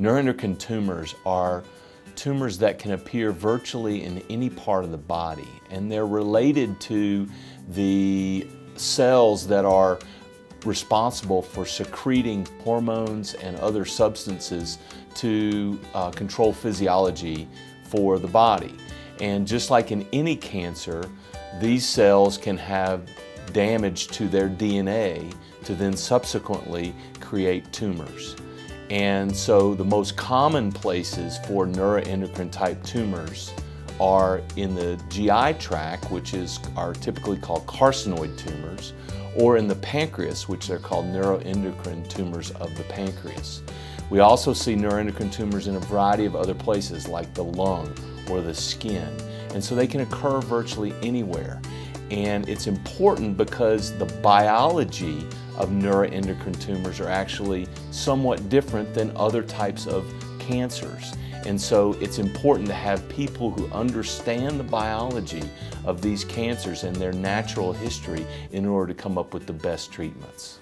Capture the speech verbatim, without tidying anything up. Neuroendocrine tumors are tumors that can appear virtually in any part of the body, and they're related to the cells that are responsible for secreting hormones and other substances to uh, control physiology for the body. And just like in any cancer, these cells can have damage to their D N A to then subsequently create tumors. And so the most common places for neuroendocrine type tumors are in the G I tract, which is, are typically called carcinoid tumors, or in the pancreas, which they're called neuroendocrine tumors of the pancreas. We also see neuroendocrine tumors in a variety of other places like the lung or the skin. And so they can occur virtually anywhere. And it's important because the biology of neuroendocrine tumors are actually somewhat different than other types of cancers. And so it's important to have people who understand the biology of these cancers and their natural history in order to come up with the best treatments.